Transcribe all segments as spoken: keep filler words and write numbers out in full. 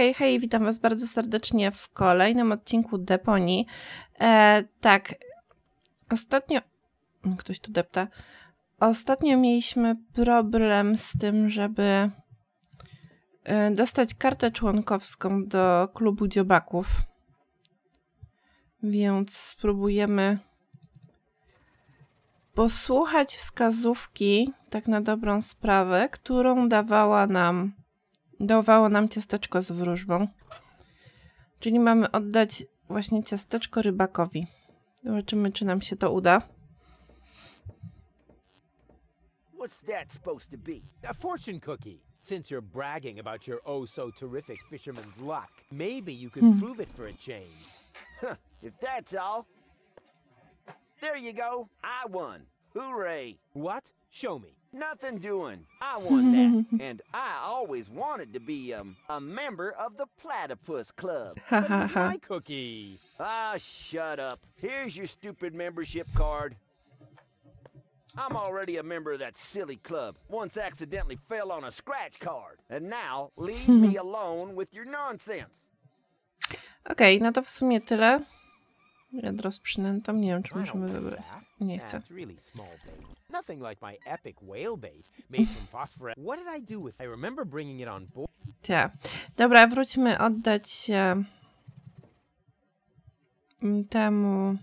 Hej, hej, witam Was bardzo serdecznie w kolejnym odcinku Deponii. E, tak, ostatnio... Ktoś tu depta. Ostatnio mieliśmy problem z tym, żeby dostać kartę członkowską do klubu dziobaków. Więc spróbujemy posłuchać wskazówki, tak na dobrą sprawę, którą dawała nam... Dawało nam ciasteczko z wróżbą. Czyli mamy oddać właśnie ciasteczko rybakowi. Zobaczymy, czy nam się to uda. What's that supposed to be? A fortune cookie. Since you're bragging about your oh so terrific fisherman's luck, maybe you could hmm. prove it for a change. Huh, if that's all. There you go. I won. Hooray. What? Show me. Nothing doing. I won that. And I always wanted to be um, a member of the Platypus Club. But it's my cookie. Ah, shut up. Here's your stupid membership card. I'm already a member of that silly club. Once accidentally fell on a scratch card. And now leave me alone with your nonsense. Okej, okay, no to w sumie tyle. Jadro z przynętą, nie wiem, czy możemy wybrać. Nie chcę. Tak. Dobra, wróćmy oddać się temu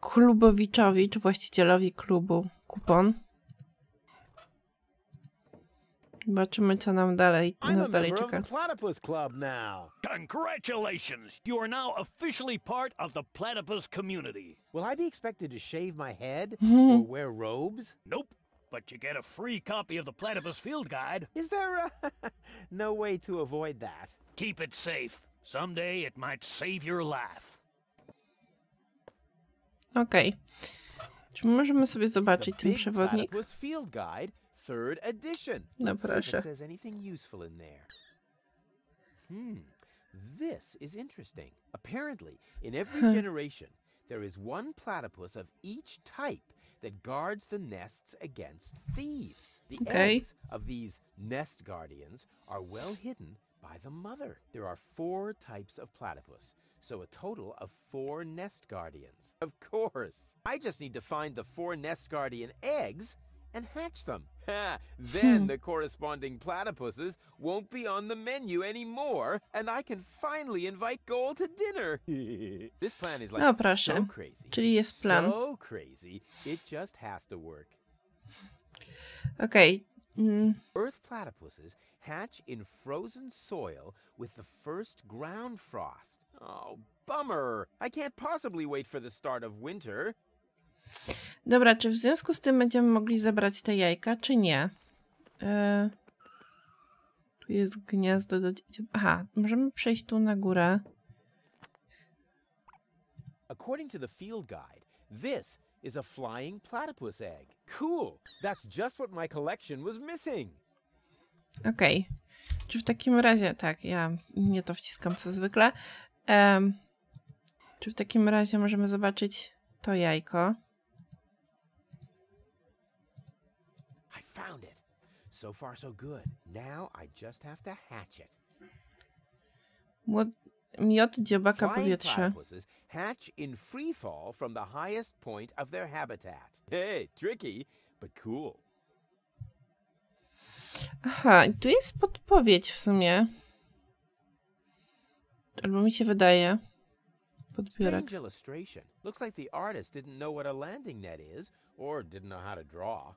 klubowiczowi, czy właścicielowi klubu kupon. Zobaczymy, co nam dalej, nas dalej czeka. Congratulations! You are now officially part of the Platypus community. Will I be expected to shave my head or wear robes? Nope. But you get a free copy of the Platypus field guide. Is there a... no way to avoid that? Keep it safe. Someday it might save your life. Okej. Okay. Czy możemy sobie zobaczyć ten przewodnik? Third edition. No proszę. Says anything useful in there. Hmm. This is interesting. Apparently, in every generation, there is one platypus of each type that guards the nests against thieves. The okay. eggs of these nest guardians are well hidden by the mother. There are four types of platypus, so a total of four nest guardians. Of course. I just need to find the four nest guardian eggs and hatch them. Ha, then the corresponding platypuses won't be on the menu anymore, and I can finally invite Goal to dinner. This plan is like no, proszę. So crazy. Czyli jest plan. So crazy, it just has to work. Okay. Mm. Earth platypuses hatch in frozen soil with the first ground frost. Oh, bummer. I can't possibly wait for the start of winter. Dobra, czy w związku z tym będziemy mogli zebrać te jajka, czy nie? Eee, tu jest gniazdo do dzieci. Aha, możemy przejść tu na górę. According to the field guide, this is a flying platypus egg. Cool. That's just what my collection was missing. Okej. Okay. Czy w takim razie, tak, ja nie to wciskam co zwykle. Eee, czy w takim razie możemy zobaczyć to jajko? Found it. So far so good. Now I just have to hatch it. Miot dziobaka powietrza. Hatch in free fall from the highest point of their habitat. Hey, tricky, but cool. Aha, tu jest podpowiedź w sumie. Albo mi się wydaje. Podbierak. Illustration. Looks like the artist didn't know what a landing net is or didn't know how to draw.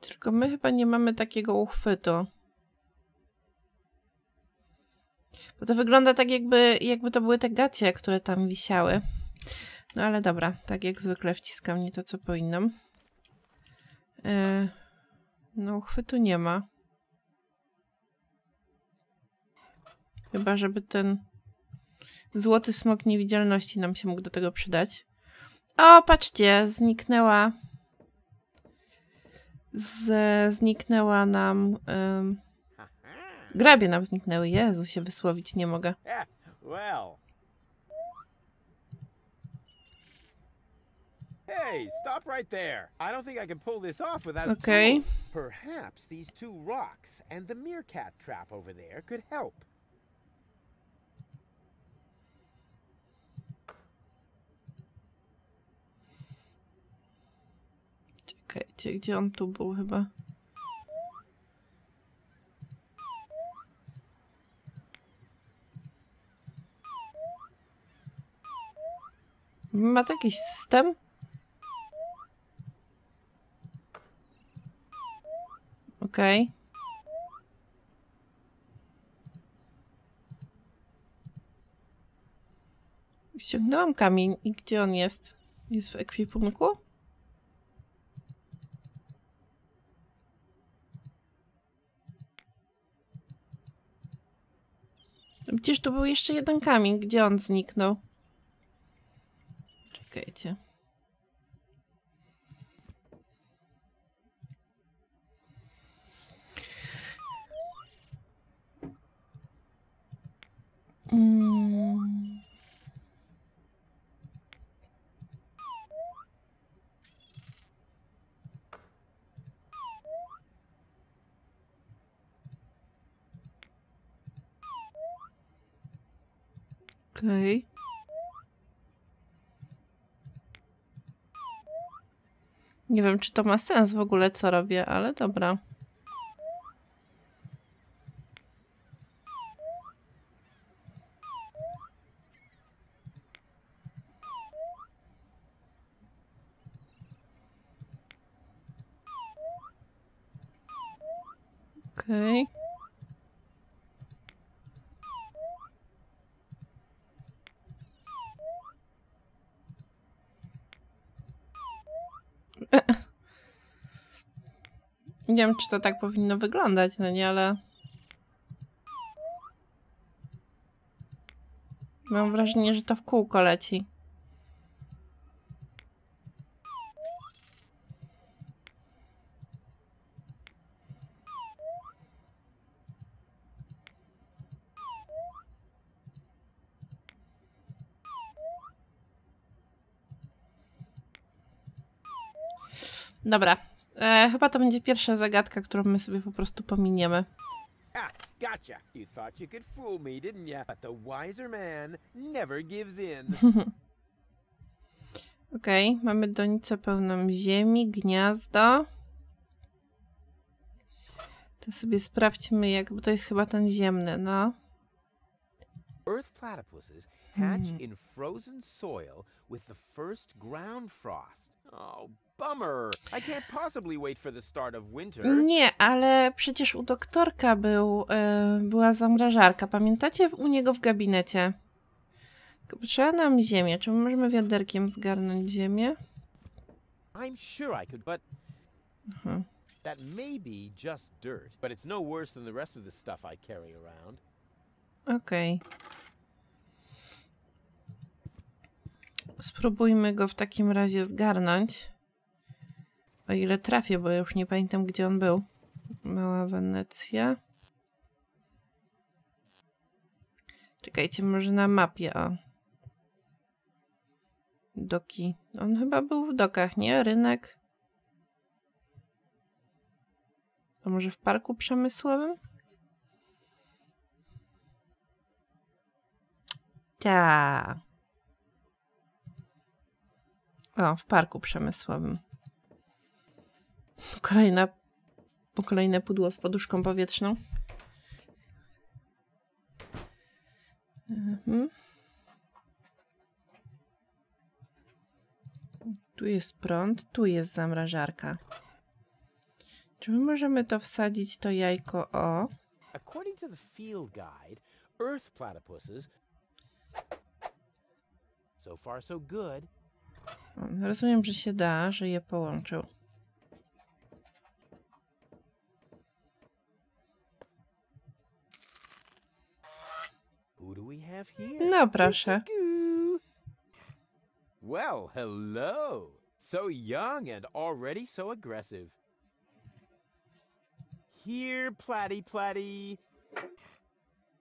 Tylko my chyba nie mamy takiego uchwytu. Bo to wygląda tak, jakby, jakby to były te gacie, które tam wisiały. No ale dobra, tak jak zwykle wciskam nie to, co powinnam. Yy, no uchwytu nie ma. Chyba, żeby ten złoty smok niewidzialności nam się mógł do tego przydać. O, patrzcie, zniknęła... Z, zniknęła nam... Um, grabie nam zniknęły. Jezu, się wysłowić nie mogę. Hey, stop right there. I don't think I can pull this off without... Okay. Perhaps these two rocks and the meerkat trap over there could help. Czekajcie, gdzie on tu był chyba? Ma to jakiś system? Okej. Okay. Ściągnąłam kamień i gdzie on jest? Jest w ekwipunku? Przecież tu był jeszcze jeden kamień. Gdzie on zniknął? Czekajcie. Mm. Okej. Nie wiem, czy to ma sens w ogóle, co robię, ale dobra. Okej. Okay. Nie wiem, czy to tak powinno wyglądać, no nie, ale... Mam wrażenie, że to w kółko leci. Dobra. E, chyba to będzie pierwsza zagadka, którą my sobie po prostu pominiemy. Ha, gotcha. You thought you could fool me, didn't you? But the wiser man never gives in. Okej, okay, mamy donicę pełną ziemi, gniazdo. To sobie sprawdźmy, jak, bo to jest chyba ten ziemny, no. Earth platypuses hatch in frozen soil with the first ground frost. Oh, bummer. I can't possibly wait for the start of winter. Nie, ale przecież u doktorka był, y, była zamrażarka. Pamiętacie? U niego w gabinecie. Trzeba nam ziemię. Czy możemy wiaderkiem zgarnąć ziemię? I'm sure I could, but mhm. That may be just dirt, but it's no worse than the rest of the stuff I carry around. Okej. Okay. Spróbujmy go w takim razie zgarnąć. O ile trafię, bo ja już nie pamiętam, gdzie on był. Mała Wenecja. Czekajcie, może na mapie, o. Doki. On chyba był w dokach, nie? Rynek. A może w parku przemysłowym? Ta. O, w parku przemysłowym. Kolejna, kolejne pudło z poduszką powietrzną. Mhm. Tu jest prąd, tu jest zamrażarka. Czy my możemy to wsadzić, to jajko o... According to the field guide, earth platypuses... So far so good. Rozumiem, że się da, że je połączył. No proszę. Well, hello. So young and already so aggressive. Here, platy platy.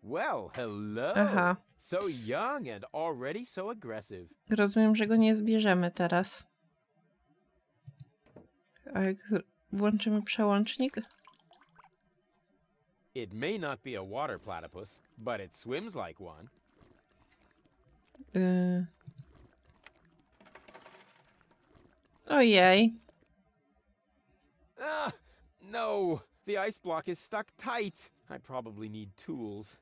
Well, hello. Aha. So young and already so aggressive. Rozumiem, że go nie zbierzemy teraz. A jak włączymy przełącznik? It may not be a water platypus, but it swims like one. Y Ojej. Ah, no. The ice block is stuck tight. I probably need tools.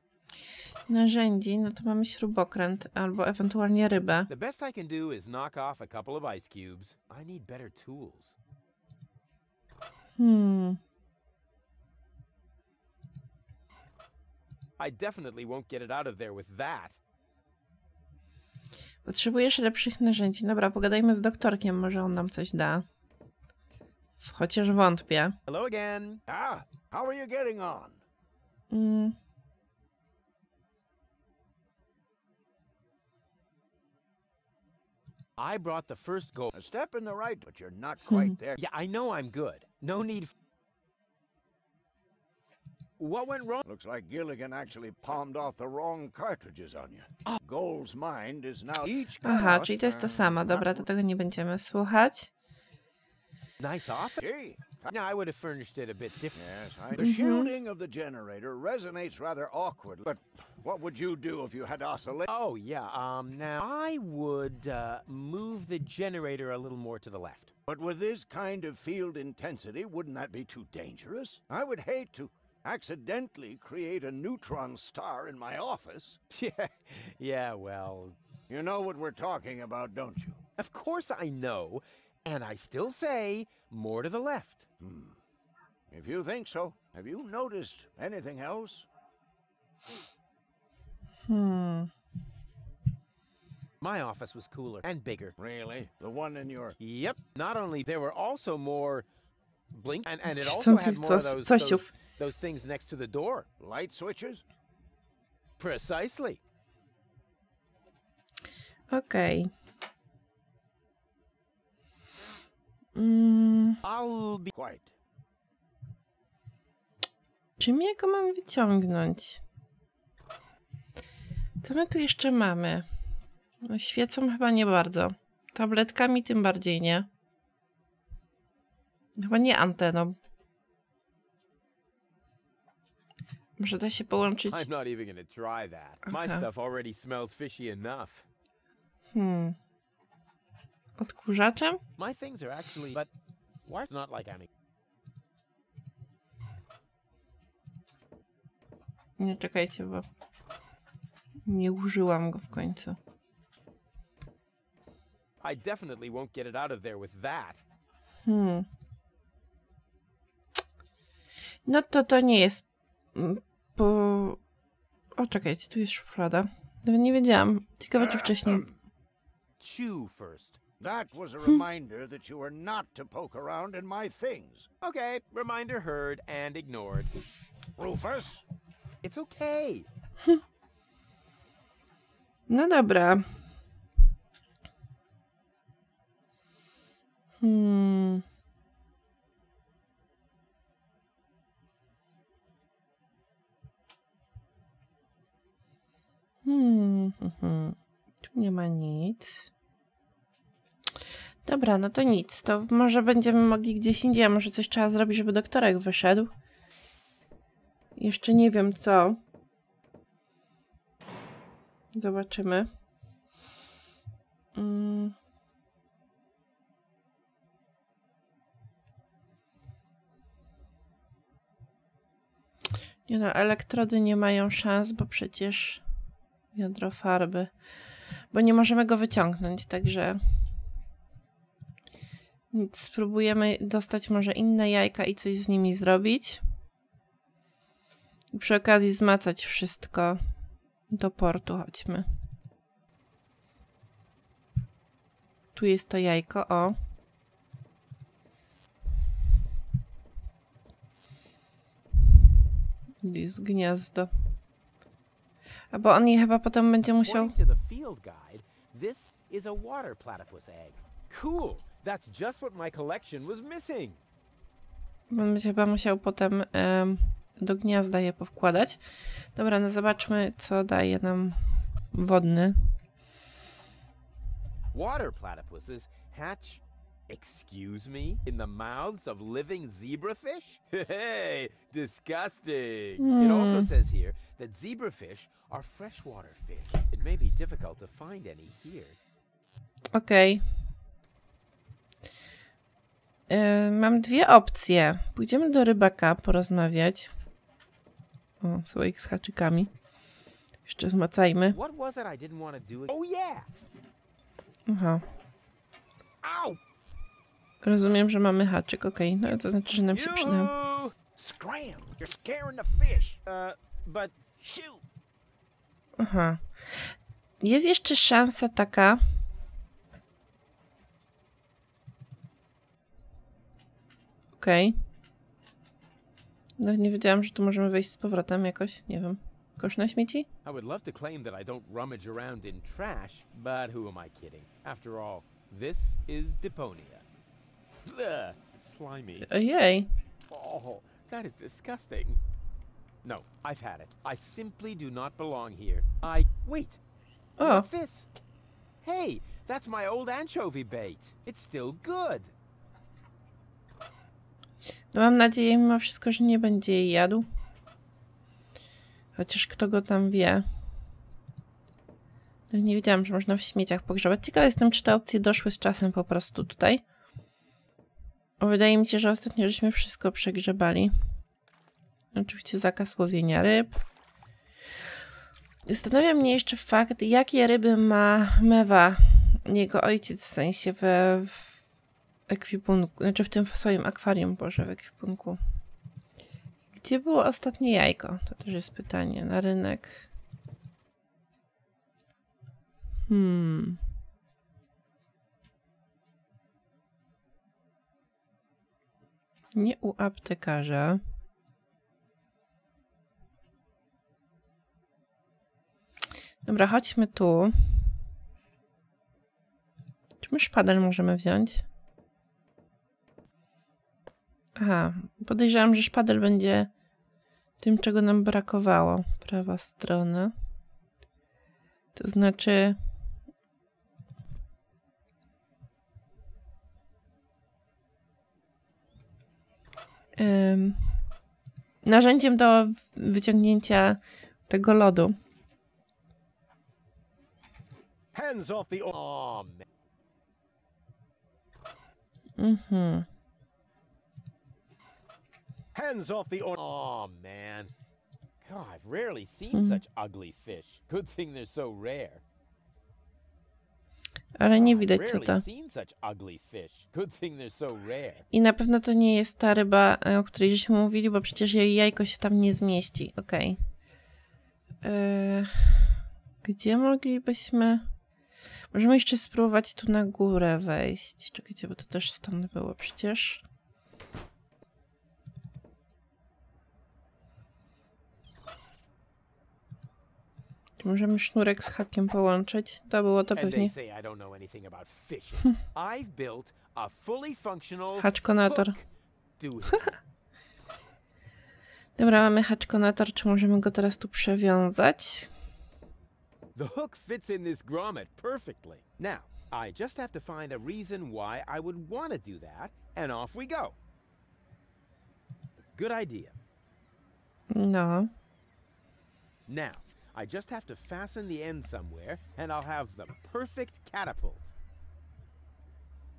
Narzędzi, no to mamy śrubokręt albo ewentualnie rybę. The best I can do is knock off a couple of ice cubes. I need better tools. Hmm. I definitely won't get it out of there with that. Potrzebujesz lepszych narzędzi. Dobra, pogadajmy z doktorkiem, może on nam coś da. Chociaż wątpię. Hello again. Ah, how are you getting on? Mm. I brought the first goal. A step in the right, but you're not quite there. Yeah, I know I'm good. No need. What went wrong? Looks like Gilligan actually palmed off the wrong cartridges on you. Oh. Goal's mind is now each. Aha, czyli to jest to samo. Dobra, to tego nie będziemy słuchać. Nice offer. Gee, now I would have furnished it a bit different. Yes, I... The shielding of the generator resonates rather awkwardly. But what would you do if you had oscillate? Oh yeah. Um. Now I would uh, move the generator a little more to the left. But with this kind of field intensity, wouldn't that be too dangerous? I would hate to accidentally create a neutron star in my office. Yeah. Yeah. Well, you know what we're talking about, don't you? Of course I know. And I still say, more to the left. Hmm. If you think so. Have you noticed anything else? Hmm. My office was cooler and bigger. Really? The one in your... Yep. Not only, there were also more... Blink. And, and it also had more of those, those, those things next to the door. Light switches? Precisely. Okay. Mm. I'll be quiet. Czym ja go mam wyciągnąć? Co my tu jeszcze mamy? No, świecą chyba nie bardzo. Tabletkami tym bardziej nie. Chyba nie anteną. Może da się połączyć. I'm not even gonna try that. My stuff already smells fishy enough. Hmm. Odkurzaczem? My things are actually, but why it's not like any. Nie czekajcie, bo nie użyłam go w końcu. I definitely won't get it out of there with that. Hmm. No to to nie jest po... O, czekajcie, tu jest szuflada. Nawet nie wiedziałam. Ciekawe, czy wcześniej... Chew first. That was a reminder that you were not to poke around in my things. Okay, reminder heard and ignored. Rufus, it's okay. No dobra. Hmm. Hmm. Tu nie ma nic. Dobra, no to nic, to może będziemy mogli gdzieś indziej, a może coś trzeba zrobić, żeby doktorek wyszedł. Jeszcze nie wiem co. Zobaczymy. Mm. Nie no, elektrody nie mają szans, bo przecież wiadro farby. Bo nie możemy go wyciągnąć, także... Nic, spróbujemy dostać może inne jajka i coś z nimi zrobić. I przy okazji zmacać wszystko. Do portu chodźmy. Tu jest to jajko, o. Jest gniazdo. A bo on je chyba potem będzie musiał... Cool! That's just what my collection was missing. Będę chyba musiał potem um, do gniazda je powkładać. Dobra, no zobaczmy, co daje nam wodny. Water platypuses hatch Excuse me? In the mouths of living zebrafish? Hey, disgusting! Mm. It also says here that zebrafish are freshwater fish. It may be difficult to find any here. Okej. Yy, mam dwie opcje. Pójdziemy do rybaka porozmawiać. O, słoik z haczykami. Jeszcze zmacajmy. Aha. Rozumiem, że mamy haczyk, okej. Okay. No ale to znaczy, że nam się przyda. Aha. Jest jeszcze szansa taka... Okej. Okay. No nie wiedziałam, że tu możemy wejść z powrotem jakoś, nie wiem. Kosz na śmieci? I would love to claim that I don't rummage around in trash, but who am I kidding? After all, this is Deponia. Bleh, slimy. Ojej. Oh, that is disgusting. No, I've had it. I simply do not belong here. I wait. Oh. What's this? Hey, that's my old anchovy bait. It's still good. No mam nadzieję mimo wszystko, że nie będzie jej jadł. Chociaż kto go tam wie. No nie wiedziałam, że można w śmieciach pogrzebać. Ciekawa jestem, czy te opcje doszły z czasem po prostu tutaj. Wydaje mi się, że ostatnio żeśmy wszystko przegrzebali. Oczywiście zakaz łowienia ryb. Zastanawia mnie jeszcze fakt, jakie ryby ma Mewa, jego ojciec, w sensie we, w ekwipunku, znaczy w tym swoim akwarium, boże, w ekwipunku. Gdzie było ostatnie jajko? To też jest pytanie. Na rynek. Hmm... Nie u aptekarza. Dobra, chodźmy tu. Czy my szpadel możemy wziąć? Aha, podejrzewam, że szpadel będzie tym, czego nam brakowało. Prawa strona. To znaczy... Ym, narzędziem do wyciągnięcia tego lodu. Mhm. Hands off the or oh man. God, I've rarely seen mm. such ugly fish. Good thing they're so rare. Ale nie widać co to. I na pewno to nie jest ta ryba, o której żeśmy mówili, bo przecież jej jajko się tam nie zmieści. Okej. Okay. Eee, gdzie moglibyśmy... Możemy jeszcze spróbować tu na górę wejść. Czekajcie, bo to też stąd było przecież. Możemy sznurek z hakiem połączyć. To było to pewnie. Haczkonator. Dobra, mamy haczkonator. Czy możemy go teraz tu przewiązać? The hook fits in this grommet perfectly. Now, I just have to find a reason why I would want to do that, and off we go. Good idea. No. Now. I just have to fasten the end somewhere, and I'll have the perfect catapult.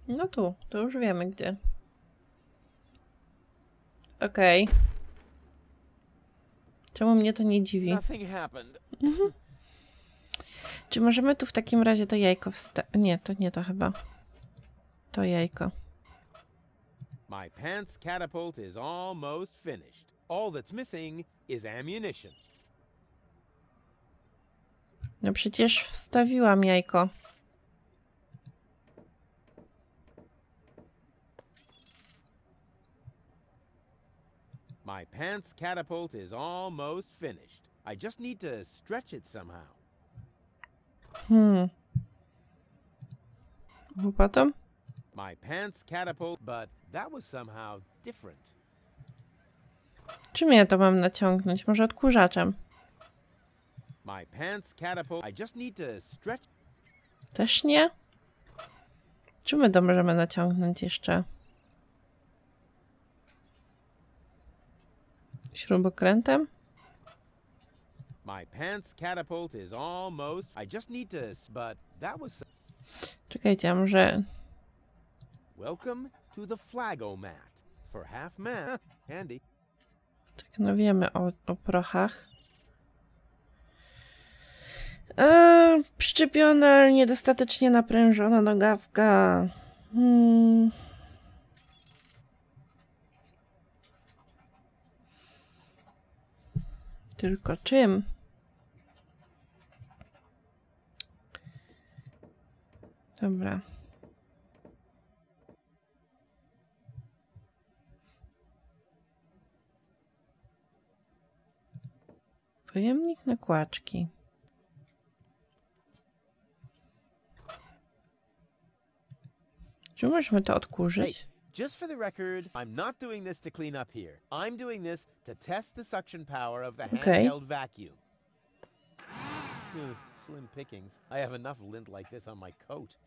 No tu, to już wiemy gdzie. Okej. Okay. Czemu mnie to nie dziwi? Nothing happened. Mhm. Czy możemy tu w takim razie to jajko wstać? Nie, to nie to chyba. To jajko. My pants catapult is almost finished. All that's missing is ammunition. No przecież wstawiłam jajko. My pants catapult is almost finished. I just need to stretch it somehow. Hmm. Łopatą? My pants catapult, but that was somehow different. Czym ja to mam naciągnąć? Może odkurzaczem? My pants catapult. I just need to stretch. Też nie? Czy my to możemy naciągnąć jeszcze? Śrubokrętem? Czekajcie, a może... Tak, no wiemy o, o prochach. Eee, przyczepiona, niedostatecznie naprężona nogawka. Hmm. Tylko czym? Dobra. Pojemnik na kłaczki. Czy możemy to odkurzyć? Just for the record, I'm not doing this to clean up here. I'm doing this to test the suction power of the handheld vacuum. Slim pickings. I have enough lint like this on my coat.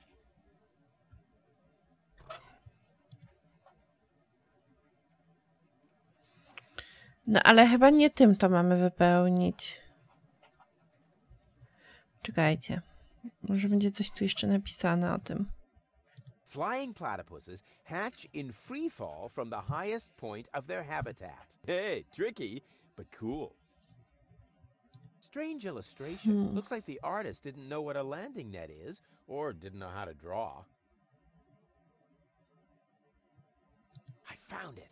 No ale chyba nie tym to mamy wypełnić. Czekajcie. Może będzie coś tu jeszcze napisane o tym. Flying platypuses hatch in free fall from the highest point of their habitat. Hey, tricky, but cool. Strange illustration. Hmm. Looks like the artist didn't know what a landing net is, or didn't know how to draw. I found it.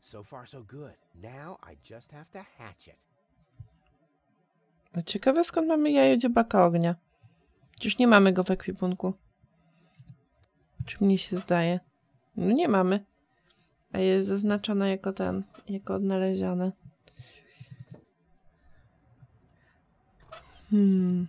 So far, so good. Now I just have to hatch it. Ciekawe, skąd mamy jajo dziobaka ognia. Przecież nie mamy go w ekwipunku. Czy mnie się zdaje? No nie mamy. A jest zaznaczone jako ten, jako odnalezione. Hmm.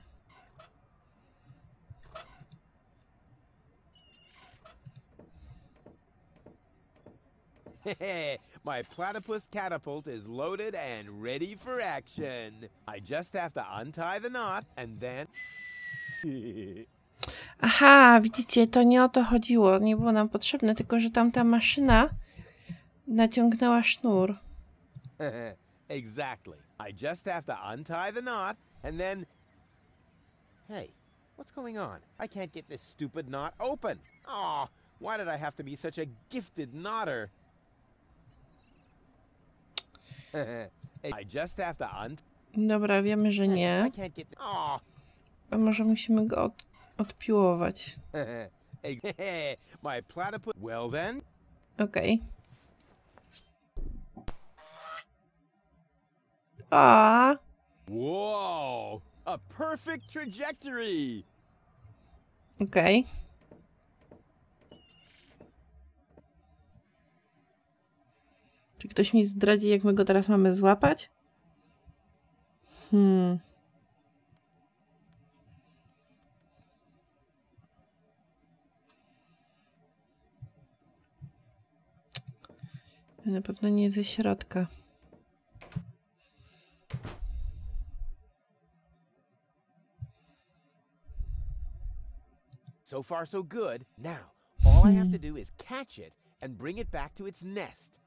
My platypus catapult is loaded and ready for action. I just have to untie the knot and then... Aha, widzicie, to nie o to chodziło. Nie było nam potrzebne, tylko że tamta maszyna naciągnęła sznur. Exactly. I just have to untie the knot and then... Hey, what's going on? I can't get this stupid knot open. Oh, why did I have to be such a gifted knotter? I just have to unt... Dobra, wiemy, że nie. A może musimy go od... odpiłować. Okej. Okay. Wow, a perfect trajectory. Okej. Okay. Czy ktoś mi zdradzi, jak my go teraz mamy złapać? Hmm. Na pewno nie ze środka. So far so good. Now, all I have to do is catch it and bring it back to its nest.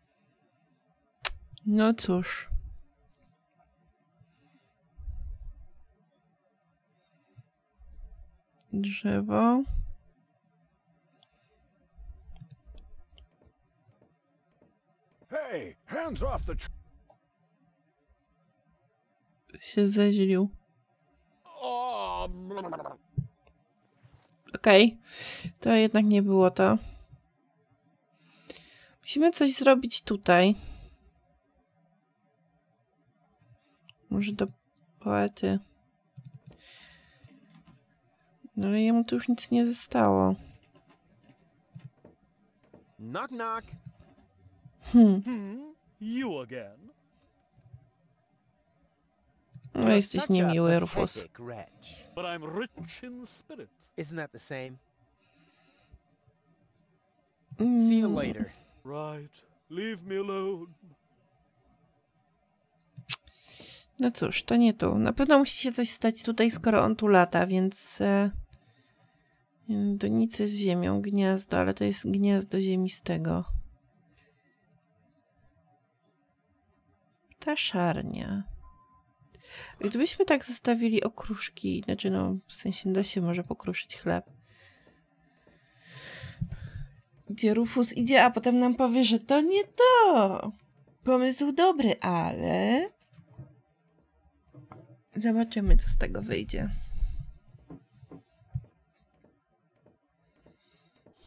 No cóż. Drzewo. Hey, hands off the tree. Się zeźlił. Okej. Okay. To jednak nie było to. Musimy coś zrobić tutaj. Może do poety. No ale jemu to już nic nie zostało. Knock, knock. Hmm. Hmm, you again. No, jesteś niemiły, Rufus. But I'm rich in spirit. Isn't that the same? Mm. See you later. Right. Leave me alone. No cóż, to nie tu. Na pewno musi się coś stać tutaj, skoro on tu lata, więc... Donicy z ziemią, gniazdo, ale to jest gniazdo ziemistego. Ptaszarnia. Gdybyśmy tak zostawili okruszki, znaczy no, w sensie da się może pokruszyć chleb. Gdzie Rufus idzie, a potem nam powie, że to nie to. Pomysł dobry, ale... Zobaczymy, co z tego wyjdzie.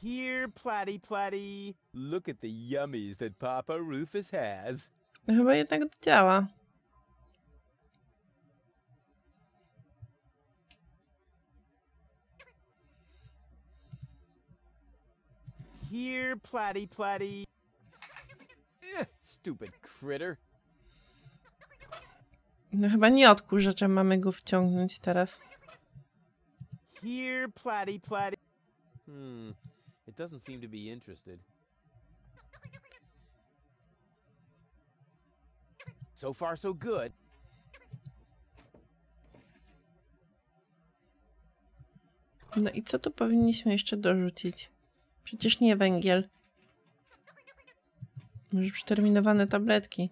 Here, Platy, Platy. Look at the yummies that Papa Rufus has. Chyba jednak to działa. Here, Platy, Platy. Stupid critter. No chyba nie odkurza, że mamy go wciągnąć teraz. Here, Platy, Platy. Hmm. It doesn't seem to be interested. So far, so good. No i co tu powinniśmy jeszcze dorzucić? Przecież nie węgiel. Może przeterminowane tabletki.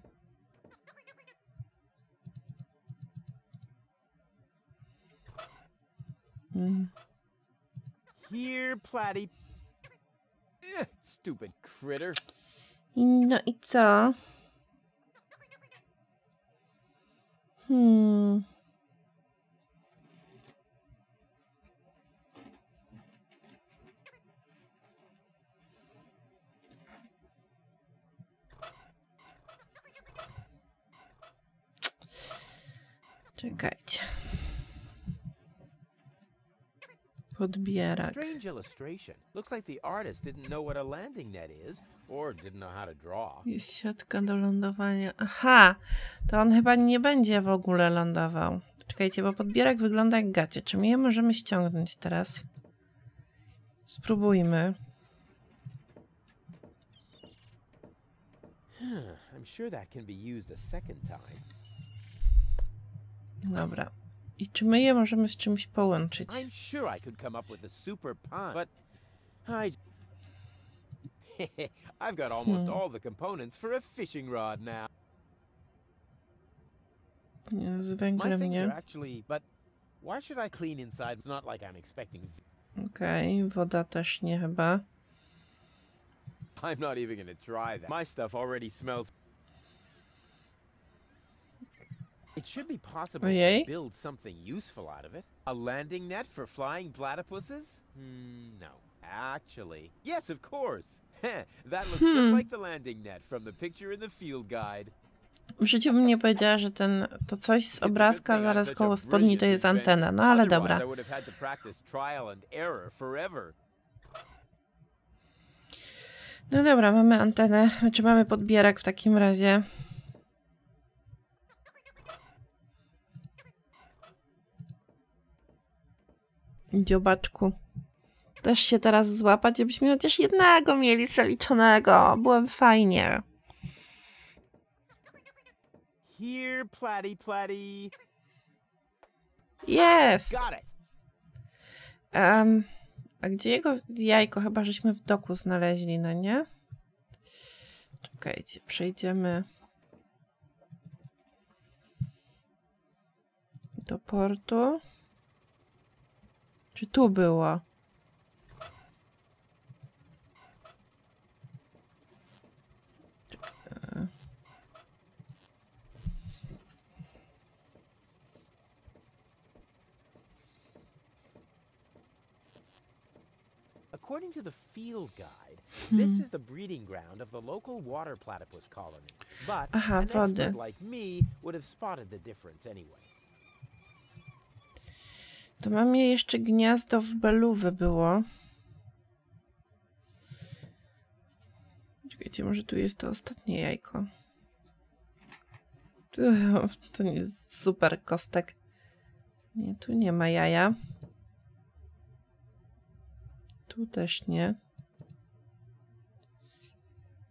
Mm. Here, Platy. Stupid critter. No i co? Hmm. Czekajcie. Podbierak. Strange illustration. Looks like the artist didn't know what a landing net is, or didn't know how to draw. Jest siatka do lądowania. Aha, to on chyba nie będzie w ogóle lądował. Czekajcie, bo podbierak wygląda jak gacie. Czy my je możemy ściągnąć teraz? Spróbujmy. Hmm, I'm sure that can be used a second time. Dobra. I czy my je możemy z czymś połączyć? Hmm. Z węglem nie. Okej, okay, woda też nie chyba. It should be possible Ojej. to build something useful out of it. A landing net for flying platypuses? Mm, no. Actually, yes, of course. That looks hmm. just like the landing net from the picture in the field guide. W życiu bym nie powiedziała, że ten, to coś z obrazka zaraz koło spodni to jest antena. No ale dobra. No dobra, mamy antenę. Znaczy mamy podbierak w takim razie. Dziobaczku. Też się teraz złapać, żebyśmy chociaż jednego mieli zaliczonego. Byłoby fajnie. Here, Platy, Platy. Jest! Um, a gdzie jego jajko? Chyba żeśmy w doku znaleźli, no nie? Czekajcie, przejdziemy do portu. Czy tu było? According to the field guide, this is the breeding ground of the local water platypus colony. But an expert like me would have spotted the difference anyway. To mamy jeszcze gniazdo w Bellevue było. Czekajcie, może tu jest to ostatnie jajko. To nie jest super kostek. Nie, tu nie ma jaja. Tu też nie.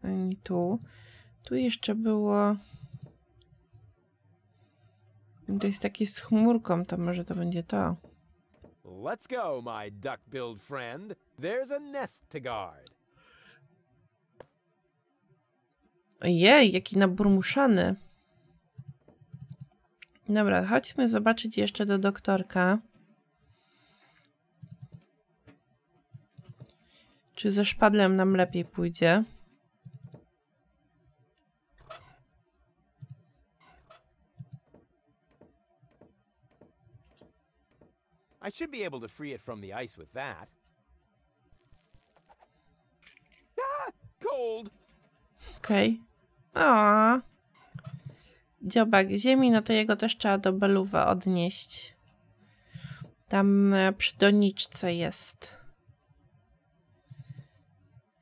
Ani tu. Tu jeszcze było... To jest takie z chmurką, to może to będzie to. Let's go, my duck-billed friend. There's a nest to guard. Ojej, jaki naburmuszany. Dobra, chodźmy zobaczyć jeszcze do doktorka. Czy ze szpadlem nam lepiej pójdzie? I should be able to free it from the ice with that. Ah, cold. Okej. Okay. Dziobak ziemi, no to jego też trzeba do Belluwa odnieść. Tam przy doniczce jest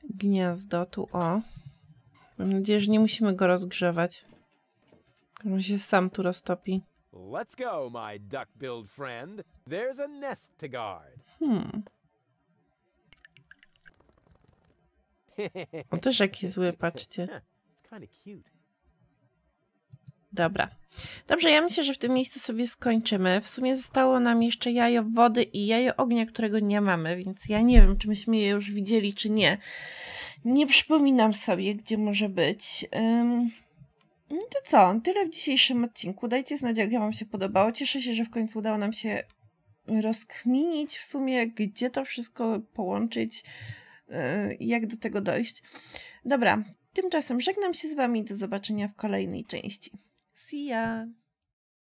gniazdo, tu o. Mam nadzieję, że nie musimy go rozgrzewać. On się sam tu roztopi. Let's go, my duck-billed friend. There's a nest to guard. Hmm. On też jaki zły, patrzcie. Dobra. Dobrze, ja myślę, że w tym miejscu sobie skończymy. W sumie zostało nam jeszcze jajo wody i jajo ognia, którego nie mamy, więc ja nie wiem, czy myśmy je już widzieli, czy nie. Nie przypominam sobie, gdzie może być. Um... No to co, tyle w dzisiejszym odcinku. Dajcie znać, jak wam się podobało. Cieszę się, że w końcu udało nam się rozkminić w sumie, gdzie to wszystko połączyć, jak do tego dojść. Dobra, tymczasem żegnam się z wami, do zobaczenia w kolejnej części. See ya!